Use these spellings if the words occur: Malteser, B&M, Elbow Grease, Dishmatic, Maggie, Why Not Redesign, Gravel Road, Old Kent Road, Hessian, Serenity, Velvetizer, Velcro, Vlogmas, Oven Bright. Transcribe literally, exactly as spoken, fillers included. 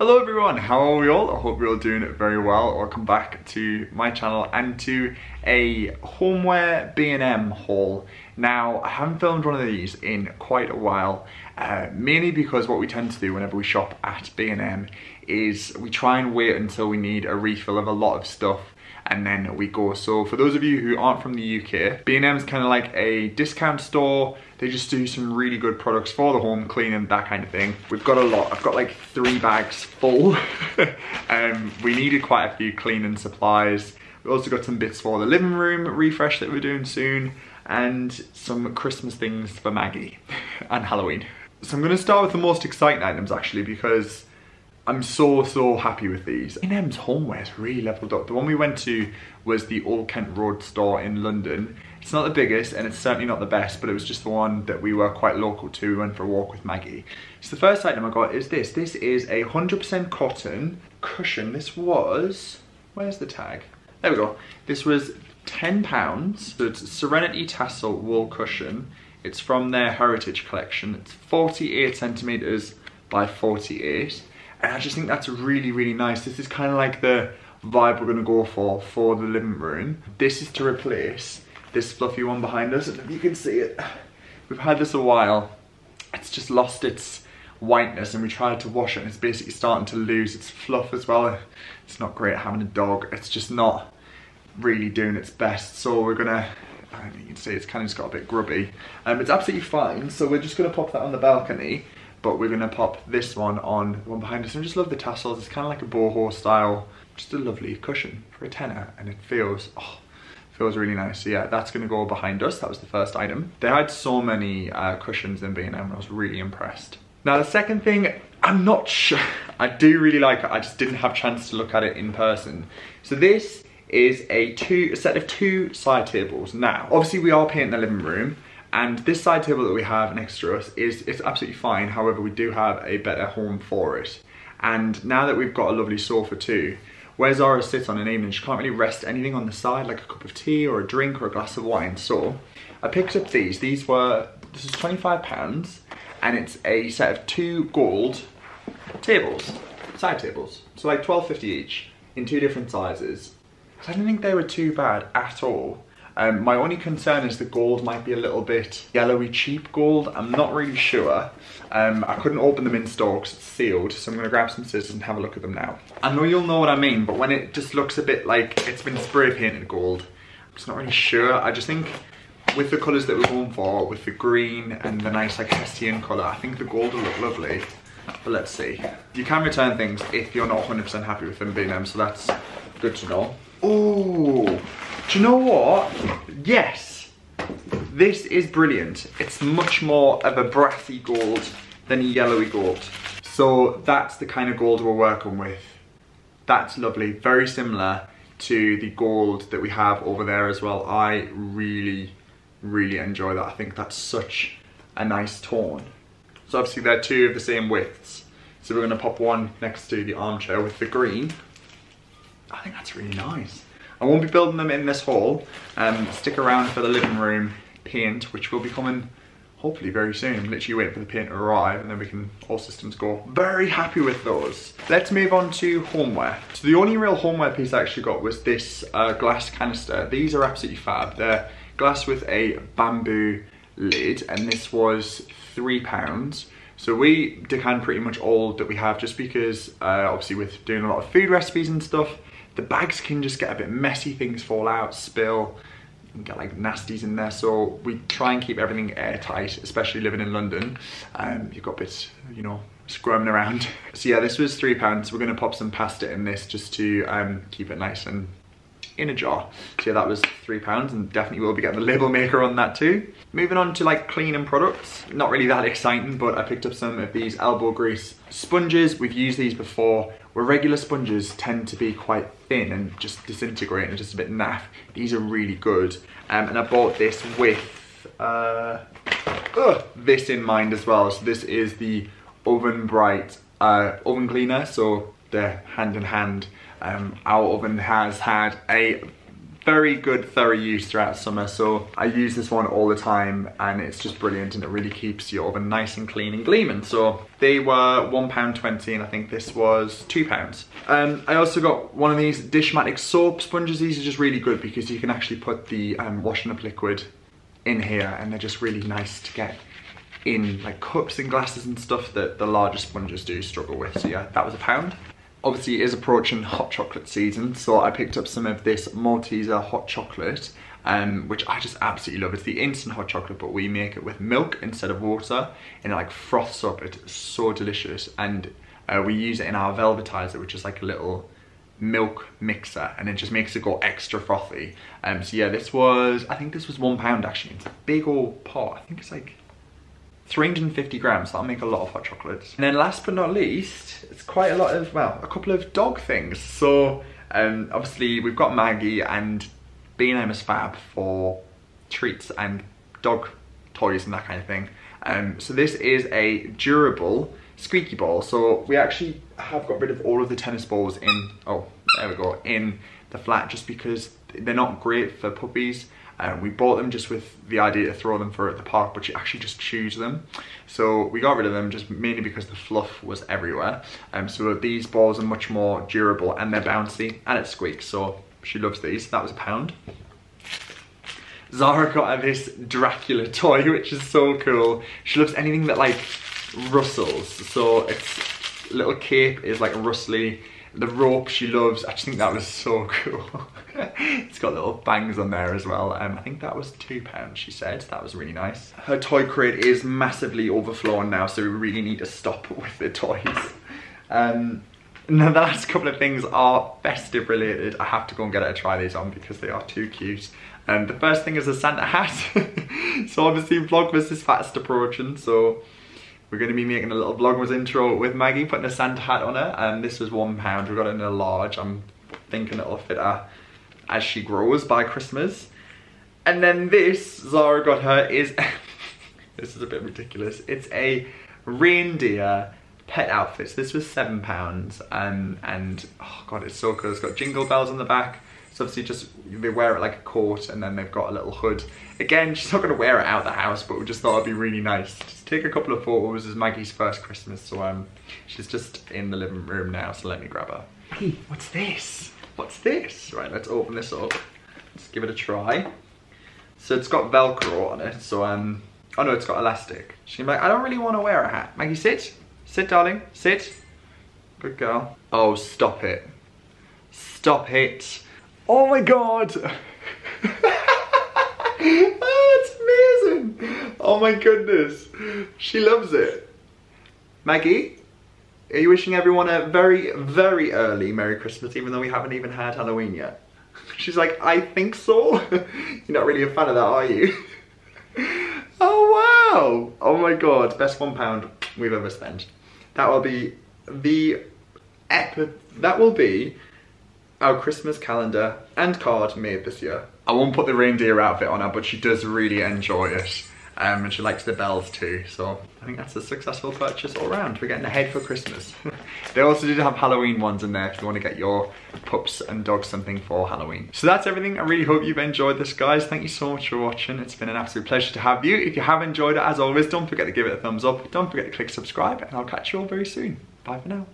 Hello everyone, how are we all? I hope you're all doing very well. Welcome back to my channel and to a homeware B and M haul. Now, I haven't filmed one of these in quite a while, uh, mainly because what we tend to do whenever we shop at B and M is we try and wait until we need a refill of a lot of stuff and then we go. So for those of you who aren't from the U K, B and M is kind of like a discount store. They just do some really good products for the home, cleaning, that kind of thing. We've got a lot. I've got like three bags full. um, we needed quite a few cleaning supplies. We also got some bits for the living room refresh that we're doing soon, and some Christmas things for Maggie and Halloween. So I'm going to start with the most exciting items actually, because I'm so, so happy with these. B and M's homeware is really leveled up. The one we went to was the Old Kent Road store in London. It's not the biggest and it's certainly not the best, but it was just the one that we were quite local to. We went for a walk with Maggie. So the first item I got is this. This is a one hundred percent cotton cushion. This was, where's the tag? There we go. This was ten pounds. So it's a Serenity tassel wool cushion. It's from their Heritage collection. It's forty-eight centimeters by forty-eight. And I just think that's really, really nice. This is kind of like the vibe we're going to go for for the living room. This is to replace this fluffy one behind us. I don't know if you can see it. We've had this a while. It's just lost its whiteness and we tried to wash it and it's basically starting to lose its fluff as well. It's not great having a dog. It's just not really doing its best. So we're going to, I don't think you can see, it's kind of just got a bit grubby. Um, it's absolutely fine. So we're just going to pop that on the balcony. But we're gonna pop this one on the one behind us. And I just love the tassels. It's kind of like a boho style, just a lovely cushion for a tenner, and it feels, oh, feels really nice. So yeah, that's gonna go behind us. That was the first item. They had so many uh, cushions in B and M, and I was really impressed. Now the second thing, I'm not sure. I do really like it. I just didn't have a chance to look at it in person. So this is a two a set of two side tables. Now, obviously, we are painting the living room. And this side table that we have next to us is it's absolutely fine, however we do have a better home for it. And now that we've got a lovely sofa too, where Zara sits on an evening, she can't really rest anything on the side, like a cup of tea or a drink or a glass of wine. So I picked up these. These were, this is twenty-five pounds, and it's a set of two gold tables, side tables. So like twelve fifty each in two different sizes. So I didn't think they were too bad at all. Um, my only concern is the gold might be a little bit yellowy cheap gold. I'm not really sure. Um, I couldn't open them in store because it's sealed, so I'm going to grab some scissors and have a look at them now. I know you'll know what I mean, but when it just looks a bit like it's been spray painted gold, I'm just not really sure. I just think with the colours that we're going for, with the green and the nice like Hessian colour, I think the gold will look lovely. But let's see. You can return things if you're not one hundred percent happy with them being them, so that's good to know. Ooh! Do you know what? Yes, this is brilliant. It's much more of a brassy gold than a yellowy gold. So that's the kind of gold we're working with. That's lovely, very similar to the gold that we have over there as well. I really, really enjoy that. I think that's such a nice tone. So obviously they're two of the same widths. So we're gonna pop one next to the armchair with the green. I think that's really nice. I won't be building them in this haul. Um, stick around for the living room paint, which will be coming hopefully very soon. I'm literally waiting for the paint to arrive and then we can all systems go. Very happy with those. Let's move on to homeware. So the only real homeware piece I actually got was this uh, glass canister. These are absolutely fab. They're glass with a bamboo lid, and this was three pounds. So we decant pretty much all that we have just because uh, obviously with doing a lot of food recipes and stuff, the bags can just get a bit messy, things fall out, spill, and get like nasties in there. So we try and keep everything airtight, especially living in London. Um, you've got bits, you know, squirming around. So yeah, this was three pounds. We're gonna pop some pasta in this just to um, keep it nice and in a jar. So yeah, that was three pounds and definitely will be getting the label maker on that too. Moving on to like cleaning products. Not really that exciting, but I picked up some of these elbow grease sponges. We've used these before. Where regular sponges tend to be quite thin and just disintegrate and just a bit naff. These are really good. Um, and I bought this with uh, ugh, this in mind as well. So this is the Oven Bright uh, oven cleaner. So they're hand in hand. Um, our oven has had a very good thorough use throughout summer, so I use this one all the time and it's just brilliant and it really keeps your oven nice and clean and gleaming. So they were one pound twenty and I think this was two pounds. Um, I also got one of these Dishmatic soap sponges. These are just really good because you can actually put the um, washing up liquid in here and they're just really nice to get in like cups and glasses and stuff that the larger sponges do struggle with. So yeah, that was a pound. Obviously it is approaching hot chocolate season, so I picked up some of this Malteser hot chocolate, um, which I just absolutely love. It's the instant hot chocolate, but we make it with milk instead of water, and it like froths up. It's so delicious, and uh, we use it in our velvetizer, which is like a little milk mixer, and it just makes it go extra frothy. Um, so yeah, this was, I think this was one pound actually. It's a big old pot. I think it's like three hundred fifty grams, that'll make a lot of hot chocolates. And then last but not least, it's quite a lot of, well, a couple of dog things. So um, obviously we've got Maggie, and B and M is fab for treats and dog toys and that kind of thing. Um, so this is a durable squeaky ball. So we actually have got rid of all of the tennis balls in, oh, there we go, in the flat, just because they're not great for puppies. Um, we bought them just with the idea to throw them for at the park, but you actually just chews them. So we got rid of them just mainly because the fluff was everywhere. Um, so these balls are much more durable and they're bouncy and it squeaks. So she loves these. That was a pound. Zara got her this Dracula toy, which is so cool. She loves anything that like rustles. So its little cape is like rustly. The rope she loves. I just think that was so cool. It's got little bangs on there as well. Um, I think that was two pounds, she said. That was really nice. Her toy crate is massively overflowing now, so we really need to stop with the toys. Um, now the last couple of things are festive related. I have to go and get her to try these on because they are too cute. Um, the first thing is a Santa hat. So obviously Vlogmas is fast approaching, so we're going to be making a little Vlogmas intro with Maggie, putting a Santa hat on her, and this was one pound. We got it in a large. I'm thinking it'll fit her as she grows by Christmas. And then this Zara got her is, this is a bit ridiculous, it's a reindeer pet outfit. This was seven pounds, um, and oh god, it's so cool. It's got jingle bells on the back. So obviously just, they wear it like a coat and then they've got a little hood. Again, she's not going to wear it out of the house, but we just thought it'd be really nice. Just take a couple of photos. This is Maggie's first Christmas, so um, she's just in the living room now, so let me grab her. Hey, what's this? What's this? Right, let's open this up. Let's give it a try. So it's got Velcro on it, so, um, oh no, it's got elastic. She's like, I don't really want to wear a hat. Maggie, sit. Sit, darling. Sit. Good girl. Oh, stop it. Stop it. Oh my god! Oh, it's amazing! Oh my goodness. She loves it. Maggie, are you wishing everyone a very, very early Merry Christmas, even though we haven't even had Halloween yet? She's like, I think so. You're not really a fan of that, are you? Oh wow! Oh my god, best one pound we've ever spent. That will be the epic, that will be our Christmas calendar and card made this year. I won't put the reindeer outfit on her, but she does really enjoy it. Um, and she likes the bells too, so I think that's a successful purchase all round. We're getting ahead for Christmas. They also did have Halloween ones in there if you want to get your pups and dogs something for Halloween. So that's everything. I really hope you've enjoyed this, guys. Thank you so much for watching. It's been an absolute pleasure to have you. If you have enjoyed it, as always, don't forget to give it a thumbs up. Don't forget to click subscribe, and I'll catch you all very soon. Bye for now.